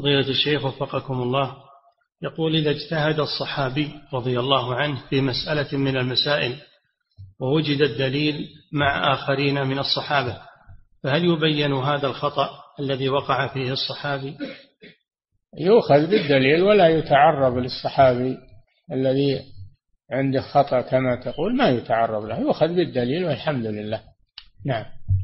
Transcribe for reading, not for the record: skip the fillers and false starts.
فضيلة الشيخ وفقكم الله، يقول: إذا اجتهد الصحابي رضي الله عنه في مسألة من المسائل ووجد الدليل مع آخرين من الصحابة، فهل يبين هذا الخطأ الذي وقع فيه الصحابي؟ يؤخذ بالدليل ولا يتعرض للصحابي الذي عنده خطأ كما تقول، ما يتعرض له، يؤخذ بالدليل والحمد لله. نعم.